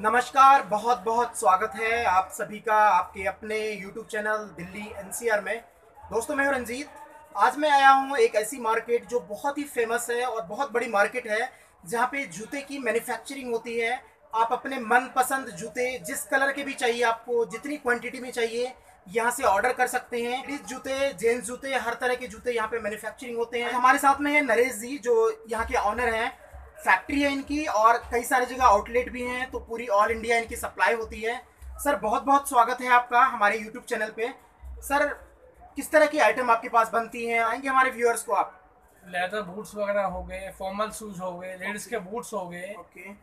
नमस्कार, बहुत बहुत स्वागत है आप सभी का आपके अपने YouTube चैनल दिल्ली NCR में। दोस्तों, मैं हूं रंजीत। आज मैं आया हूं एक ऐसी मार्केट जो बहुत ही फेमस है और बहुत बड़ी मार्केट है, जहां पे जूते की मैन्युफैक्चरिंग होती है। आप अपने मनपसंद जूते जिस कलर के भी चाहिए, आपको जितनी क्वांटिटी में चाहिए, यहाँ से ऑर्डर कर सकते हैं। लेडीज जूते, जेंट्स जूते, हर तरह के जूते यहाँ पे मैन्युफैक्चरिंग होते हैं। हमारे साथ में है नरेश जी, जो यहाँ के ऑनर हैं। फैक्ट्री है इनकी और कई सारी जगह आउटलेट भी हैं, तो पूरी ऑल इंडिया इनकी सप्लाई होती है। सर, बहुत बहुत स्वागत है आपका हमारे यूट्यूब चैनल पे। सर, किस तरह की आइटम आपके पास बनती हैं, आएंगे हमारे व्यूअर्स को आप? लेदर बूट्स वगैरह हो गए, फॉर्मल शूज हो गए, लेडीज के बूट्स हो गए।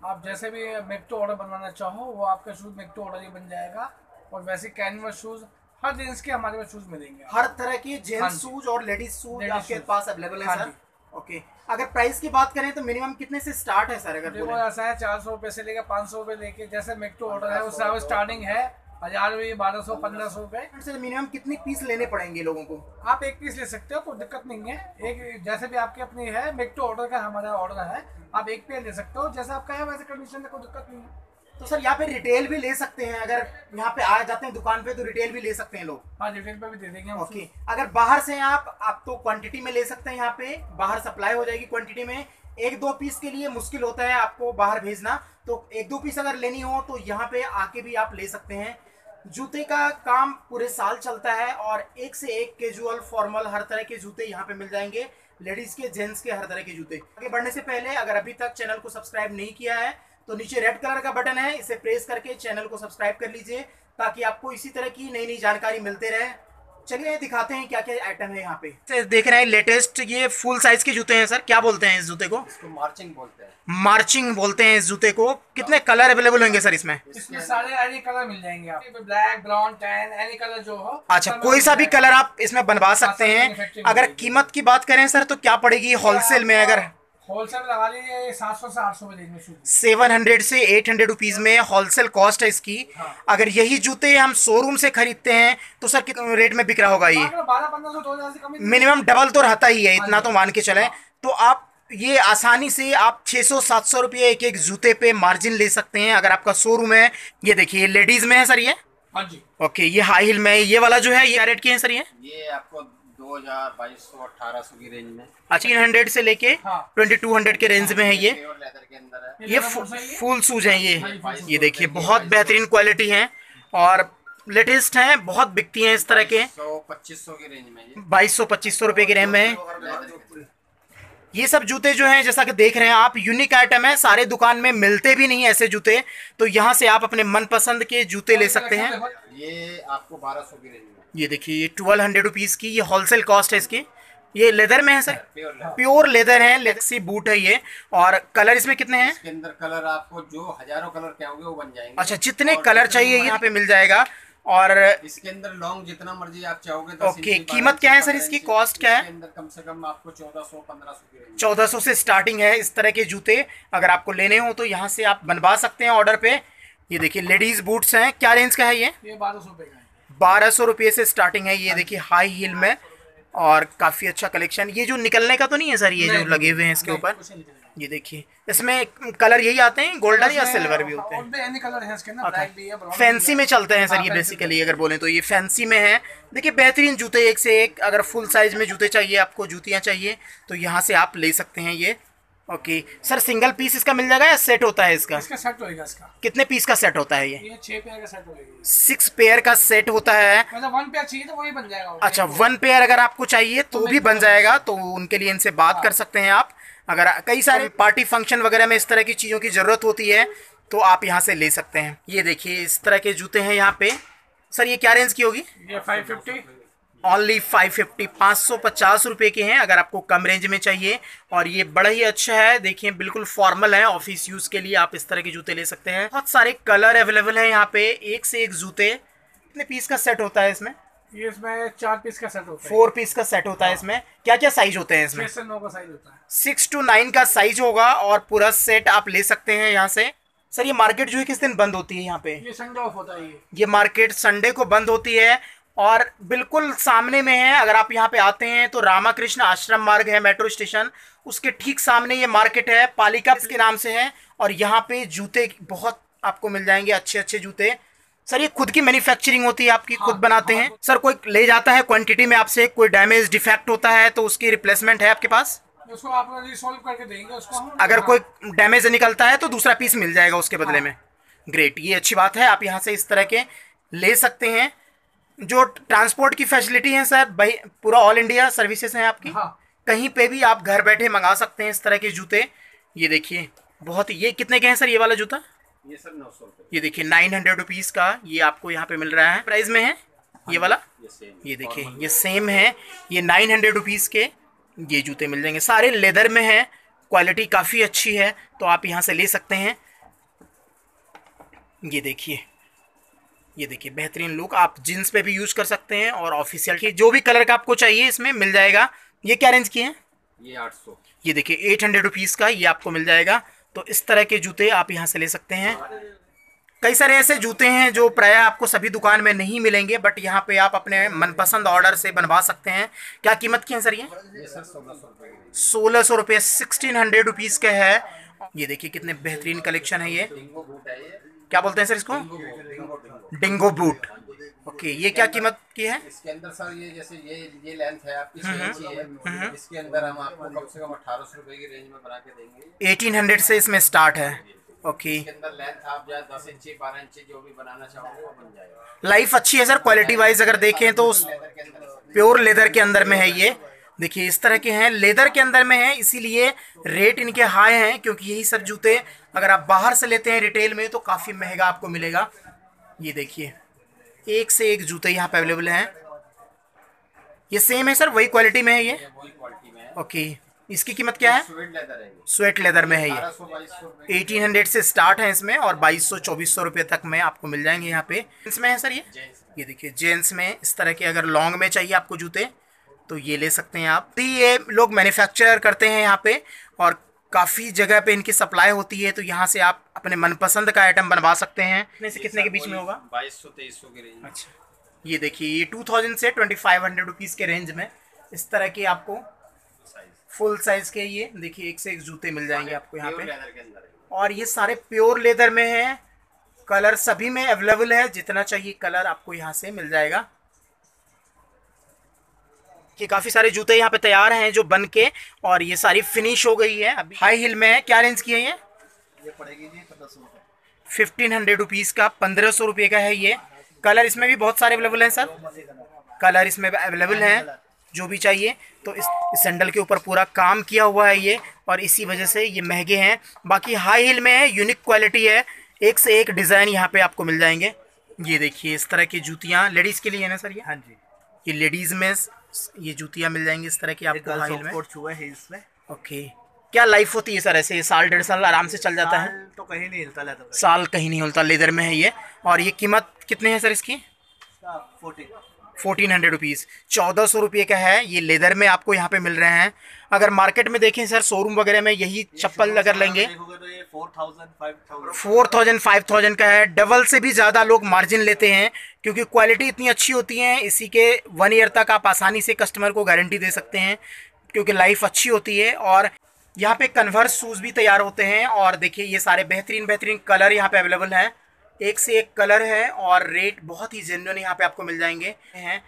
आप जैसे भी मैक्टो ऑर्डर बनवाना चाहो, वो आपका शूज मैक्टो ऑर्डर ही बन जाएगा। और वैसे कैनवस शूज, हर जेंट्स के हमारे पास शूज मिलेंगे। हर तरह के जेंट्स शूज और लेडीज शूज आपके पास अवेलेबल है सर? ओके। अगर प्राइस की बात करें तो मिनिमम कितने से स्टार्ट है सर? अगर वो ऐसा है, 400 रुपये से लेकर 500 रुपये लेके, जैसे मैक्टो ऑर्डर है उससे स्टार्टिंग है। 1000 रुपये, 1200, 1500 रुपये। सर, मिनिमम कितने पीस लेने पड़ेंगे लोगों को? आप एक पीस ले सकते हो, कोई दिक्कत नहीं है। एक जैसे भी आपके अपनी है, मैक्टो ऑर्डर का हमारा ऑर्डर है, आप एक पेयर ले सकते हो। जैसा आपका है वैसे कंडीशन में, कोई दिक्कत नहीं है। तो सर, यहाँ पे रिटेल भी ले सकते हैं? अगर यहाँ पे आ जाते हैं दुकान पे तो रिटेल भी ले सकते हैं लोग? हाँ, रिटेल पे भी दे देंगे। ओके। अगर बाहर से आप तो क्वांटिटी में ले सकते हैं, यहाँ पे बाहर सप्लाई हो जाएगी क्वांटिटी में। 1-2 पीस के लिए मुश्किल होता है आपको बाहर भेजना, तो 1-2 पीस अगर लेनी हो तो यहाँ पे आके भी आप ले सकते हैं। जूते का काम पूरे साल चलता है और एक से एक कैजुअल, फॉर्मल, हर तरह के जूते यहाँ पे मिल जाएंगे। लेडीज के, जेंट्स के, हर तरह के जूते। आगे बढ़ने से पहले अगर अभी तक चैनल को सब्सक्राइब नहीं किया है तो नीचे रेड कलर का बटन है, इसे प्रेस करके चैनल को सब्सक्राइब कर लीजिए, ताकि आपको इसी तरह की नई नई जानकारी मिलते रहे। चलिए दिखाते हैं क्या क्या आइटम है यहाँ पे। देख रहे हैं लेटेस्ट, ये फुल साइज के जूते हैं। सर, क्या बोलते हैं इस जूते को? इसको मार्चिंग बोलते हैं। मार्चिंग बोलते हैं इस जूते को। कितने कलर अवेलेबल होंगे सर इसमें? इसमें सारे एनी कलर मिल जाएंगे आपको, black, brown, tan, any colour जो हो। अच्छा, कोई सा भी कलर आप इसमें बनवा सकते हैं। अगर कीमत की बात करें सर तो क्या पड़ेगी होलसेल में? अगर होलसेल लगा लीजिए 700 से 800 में, 700 से 800 रुपीज़ में होलसेल कॉस्ट है इसकी। हाँ। अगर यही जूते हम शोरूम से खरीदते हैं तो सर कितने रेट में बिक रहा होगा ये? 1200-1500 से कम मिनिमम डबल तो रहता ही है, इतना तो मान के चलें। तो आप ये आसानी से आप 600-700 रुपये एक एक जूते पे मार्जिन ले सकते हैं अगर आपका शोरूम है। ये देखिए, लेडीज में है सर ये? हाँ जी। ओके। ये हाई हिल में ये वाला जो है, ये क्या रेट की है सर ये आपको 2000-2200-1800 की रेंज में। अच्छा, 100 से लेके 2200 के रेंज में है ये। लेदर के अंदर है ये, फुल शूज हैं ये देखिए, बहुत बेहतरीन क्वालिटी हैं और लेटेस्ट हैं, बहुत बिकती हैं इस तरह के। 2500 की रेंज में, 2200-2500 रुपये की रेंज में ये सब जूते जो हैं। जैसा कि देख रहे हैं आप, यूनिक आइटम है, सारे दुकान में मिलते भी नहीं ऐसे जूते, तो यहाँ से आप अपने मनपसंद के जूते ले सकते हैं। ये आपको 1200 की रेंज में, ये देखिए 1200 रुपीज़ की ये होलसेल कॉस्ट है इसकी। ये लेदर में है सर? प्योर लेदर है, लेक्सी बूट है ये। और कलर इसमें कितने हैं? इसके अंदर कलर आपको जो हजारों कलर क्या होंगे वो बन जाएंगे। अच्छा, जितने कलर चाहिए यहाँ पे मिल जाएगा। और इसके अंदर लॉन्ग जितना मर्जी आप चाहोगे। ओके। कीमत क्या है सर इसकी? कॉस्ट क्या है? कम से कम आपको 1400-1500, 1400 से स्टार्टिंग है इस तरह के जूते। अगर आपको लेने हो तो यहाँ से आप बनवा सकते हैं ऑर्डर पे। ये देखिए, लेडीज बूट्स हैं। क्या रेंज का है ये? 1200 रुपये का है। 1200 रुपये से स्टार्टिंग है ये देखिए, हाई हील में। और काफ़ी अच्छा कलेक्शन। ये जो निकलने का तो नहीं है सर ये जो लगे हुए हैं इसके ऊपर? ये देखिए, इसमें कलर यही आते हैं, गोल्डन या सिल्वर भी होते हैं। फैंसी में चलते हैं सर ये बेसिकली, अगर बोलें तो ये फैंसी में है। देखिए, बेहतरीन जूते एक से एक। अगर फुल साइज में जूते चाहिए आपको, जूतियाँ चाहिए, तो यहाँ से आप ले सकते हैं ये। ओके। सर, सिंगल पीस इसका मिल जाएगा या सेट होता है इसका? इसका सेट होएगा। इसका कितने पीस का सेट होता है ये? 6 पेयर का सेट होएगा। 6 पेयर का सेट होता है, मतलब 1 पेयर चाहिए तो वही बन जाएगा। अच्छा, 1 पेयर अगर आपको चाहिए तो भी बन जाएगा, तो उनके लिए इनसे बात कर सकते हैं आप। अगर कई सारे पार्टी फंक्शन वगैरह में इस तरह की चीज़ों की ज़रूरत होती है तो आप यहाँ से ले सकते हैं। ये देखिए, इस तरह के जूते हैं यहाँ पे। सर, ये क्या रेंज की होगी? ये 550, ओनली 550, 550 रुपये के हैं अगर आपको कम रेंज में चाहिए। और ये बड़ा ही अच्छा है, देखिए बिल्कुल फॉर्मल है, ऑफिस यूज़ के लिए आप इस तरह के जूते ले सकते हैं। बहुत सारे कलर अवेलेबल हैं यहाँ पे, एक से एक जूते। कितने पीस का सेट होता है इसमें? ये इसमें 4 पीस का सेट होता है। 4 पीस का सेट होता है इसमें। क्या क्या साइज होते हैं इसमें? 6 से 9 का साइज होता है। 6 to 9 का साइज होगा और पूरा सेट आप ले सकते हैं यहाँ से। सर, ये मार्केट जो है किस दिन बंद होती है यहाँ पे? ये संडे ऑफ होता है। ये मार्केट संडे को बंद होती है और बिल्कुल सामने में है। अगर आप यहाँ पे आते हैं तो रामाकृष्ण आश्रम मार्ग है, मेट्रो स्टेशन, उसके ठीक सामने ये मार्केट है। पालिका के नाम से है और यहाँ पे जूते बहुत आपको मिल जाएंगे अच्छे अच्छे जूते। सर ये खुद की मैन्युफैक्चरिंग होती है आपकी, खुद बनाते हैं? सर कोई ले जाता है क्वांटिटी में आपसे, कोई डैमेज डिफेक्ट होता है तो उसकी रिप्लेसमेंट है आपके पास? उसको आप रिसॉल्व करके देंगे उसको, अगर कोई डैमेज निकलता है तो दूसरा पीस मिल जाएगा उसके बदले में। ग्रेट, ये अच्छी बात है। आप यहाँ से इस तरह के ले सकते हैं। जो ट्रांसपोर्ट की फैसिलिटी है सर, भाई पूरा ऑल इंडिया सर्विसेज हैं आपकी, कहीं पे भी आप घर बैठे मंगा सकते हैं इस तरह के जूते। ये देखिए बहुत, ये कितने के हैं सर ये वाला जूता? ये सर 900 रुपये। ये देखिए 900 रुपीज़ का ये आपको यहाँ पे मिल रहा है। प्राइस में है ये वाला, ये देखिए ये सेम है। ये 900 रुपीज़ के ये जूते मिल जाएंगे, सारे लेदर में हैं, क्वालिटी काफ़ी अच्छी है, तो आप यहाँ से ले सकते हैं। ये देखिए, ये देखिए बेहतरीन लुक, आप जींस पे भी यूज़ कर सकते हैं और ऑफिशियल के जो भी कलर का आपको चाहिए इसमें मिल जाएगा। ये क्या रेंज की है? ये 800। ये देखिए 800 रुपीज़ का ये आपको मिल जाएगा। तो इस तरह के जूते आप यहाँ से ले सकते हैं। कई सारे ऐसे जूते हैं जो प्रायः आपको सभी दुकान में नहीं मिलेंगे, बट यहाँ पे आप अपने मनपसंद ऑर्डर से बनवा सकते हैं। क्या कीमत की है सर ये? 1600 रुपये, 1600 रुपीज़ का है। ये देखिए कितने बेहतरीन कलेक्शन है। ये क्या बोलते हैं सर इसको? Dingo boot. ओके, ये क्या कीमत की है इसके अंदर? सर ये जैसे ये लेंथ है आपकी, है इसके अंदर हम आपको कम से कम 1800 रुपए की रेंज में बना के देंगे। 1800 से इसमें स्टार्ट है। ओके, इसके अंदर लेंथ आप 10 इंची 12 इंची जो भी बनाना चाहोगे वो बन जाएगा। लाइफ अच्छी है सर क्वालिटी वाइज, अगर देखें तो प्योर लेदर के अंदर में है। ये देखिए इस तरह के हैं, लेदर के अंदर में है, इसीलिए रेट इनके हाई हैं, क्योंकि यही सब जूते अगर आप बाहर से लेते हैं रिटेल में तो काफ़ी महंगा आपको मिलेगा। ये देखिए एक से एक जूते यहाँ पे अवेलेबल हैं। ये सेम है सर, वही क्वालिटी में है ये? वही क्वालिटी में है। ओके, इसकी कीमत क्या है? स्वेट लेदर में है ये। 1800 से स्टार्ट है इसमें और 2200-2400 रुपये तक में आपको मिल जाएंगे। यहाँ पे जेंट्स में है सर ये देखिए जेंट्स में इस तरह के अगर लॉन्ग में चाहिए आपको जूते तो ये ले सकते हैं आप। ये लोग मैन्युफैक्चर करते हैं यहाँ पे और काफ़ी जगह पे इनकी सप्लाई होती है, तो यहाँ से आप अपने मनपसंद का आइटम बनवा सकते हैं। कितने से कितने के बीच में होगा? 2200-2300 के रेंज। अच्छा, ये देखिए ये 2000 से 2500 रुपीज़ के रेंज में इस तरह के आपको फुल साइज़ के ये देखिए एक से एक जूते मिल जाएंगे आपको यहाँ पे। और ये सारे प्योर लेदर में हैं, कलर सभी में अवेलेबल है, जितना चाहिए कलर आपको यहाँ से मिल जाएगा। कि काफ़ी सारे जूते यहाँ पे तैयार हैं जो बन के, और ये सारी फिनिश हो गई है। अभी हाई हिल में है, क्या रेंज की है ये? ये पड़ेगी जी 1500 रुपये। 1500 रुपीज़ का, 1500 रुपये का है ये। कलर इसमें भी बहुत सारे अवेलेबल हैं सर, कलर इसमें अवेलेबल हैं जो भी चाहिए। तो इस सैंडल के ऊपर पूरा काम किया हुआ है ये, और इसी वजह से ये महंगे हैं। बाकी हाई हिल में है, यूनिक क्वालिटी है, एक से एक डिज़ाइन यहाँ पर आपको मिल जाएंगे। ये देखिए इस तरह की जूतियाँ लेडीज़ के लिए है ना सर ये? हाँ जी, ये लेडीज़ में ये जूतियाँ मिल जाएंगी इस तरह की आपको हाई हील में। ओके, क्या लाइफ होती है सर ऐसे? ये 1.5 साल आराम से चल जाता है? तो कहीं नहीं हिलता, साल कहीं नहीं हिलता, लेदर में है ये। और ये कीमत कितने है सर इसकी? 1400 रुपीज़, 1400 रुपये का है ये। लेदर में आपको यहाँ पे मिल रहे हैं। अगर मार्केट में देखें सर, शोरूम वगैरह में यही चप्पल अगर लेंगे 4000-5000 का है। डबल से भी ज़्यादा लोग मार्जिन लेते हैं, क्योंकि क्वालिटी इतनी अच्छी होती है। इसी के 1 ईयर तक आप आसानी से कस्टमर को गारंटी दे सकते हैं, क्योंकि लाइफ अच्छी होती है। और यहाँ पे कन्वर्स शूज़ भी तैयार होते हैं, और देखिए ये सारे बेहतरीन कलर यहाँ पे अवेलेबल हैं, एक से एक कलर है, और रेट बहुत ही जेन्युइन यहाँ पे आपको मिल जाएंगे हैं।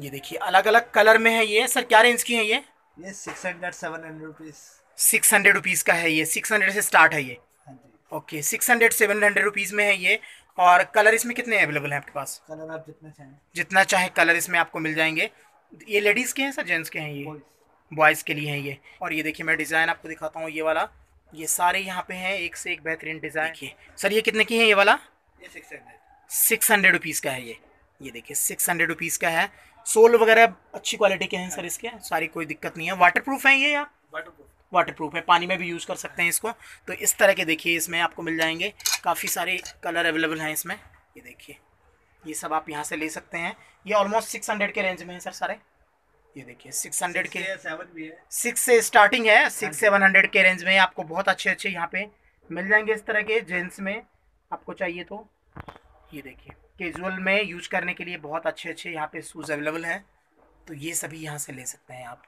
ये देखिए अलग अलग कलर में है ये। सर क्या रेंज की है ये? ये 600-700 रुपीज़। 600 रुपीज़ का है ये, 600 से स्टार्ट है ये। ओके, 600-700 रुपीज़ में है ये। और कलर इसमें कितने अवेलेबल हैं आपके पास? कलर आप जितना चाहे कलर इसमें आपको मिल जाएंगे। ये लेडीज़ के हैं सर, जेंट्स के हैं ये, बॉयज़ के लिए हैं ये। और ये देखिए मैं डिज़ाइन आपको दिखाता हूँ ये वाला, ये सारे यहाँ पे हैं, एक से एक बेहतरीन डिज़ाइन। देखिए सर ये कितने की है ये वाला? ये 600 रुपीज़ का है ये। ये देखिए 600 रुपीज़ का है। सोल वगैरह अच्छी क्वालिटी के हैं सर इसके, सारी कोई दिक्कत नहीं है। वाटरप्रूफ हैं ये, या वाटरप्रूफ है, पानी में भी यूज़ कर सकते हैं इसको। तो इस तरह के देखिए इसमें आपको मिल जाएंगे, काफ़ी सारे कलर अवेलेबल हैं इसमें। ये देखिए ये सब आप यहाँ से ले सकते हैं। ये ऑलमोस्ट 600 के रेंज में हैं सर सारे। ये देखिए 600 के, 6 से स्टार्टिंग है, 600-700 के रेंज में आपको बहुत अच्छे यहाँ पे मिल जाएंगे इस तरह के। जेंट्स में आपको चाहिए तो ये देखिए कैजुअल में यूज करने के लिए बहुत अच्छे यहाँ पे शूज़ अवेलेबल हैं, तो ये सभी यहाँ से ले सकते हैं आप।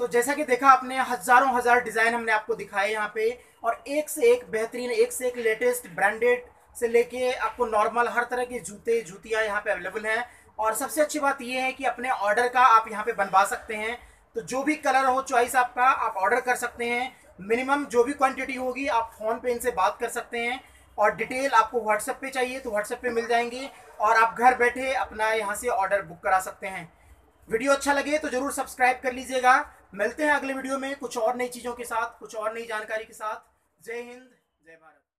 तो जैसा कि देखा आपने हजारों हजार डिज़ाइन हमने आपको दिखाए यहाँ पे, और एक से एक बेहतरीन, एक से एक लेटेस्ट ब्रांडेड से लेके आपको नॉर्मल हर तरह के जूते जूतियाँ यहाँ पे अवेलेबल हैं। और सबसे अच्छी बात यह है कि अपने ऑर्डर का आप यहाँ पे बनवा सकते हैं, तो जो भी कलर हो चॉइस आपका आप ऑर्डर कर सकते हैं। मिनिमम जो भी क्वांटिटी होगी आप फ़ोन पे इनसे बात कर सकते हैं, और डिटेल आपको व्हाट्सएप पे चाहिए तो व्हाट्सएप पे मिल जाएंगे, और आप घर बैठे अपना यहाँ से ऑर्डर बुक करा सकते हैं। वीडियो अच्छा लगे तो ज़रूर सब्सक्राइब कर लीजिएगा। मिलते हैं अगले वीडियो में कुछ और नई चीज़ों के साथ, कुछ और नई जानकारी के साथ। जय हिंद, जय भारत।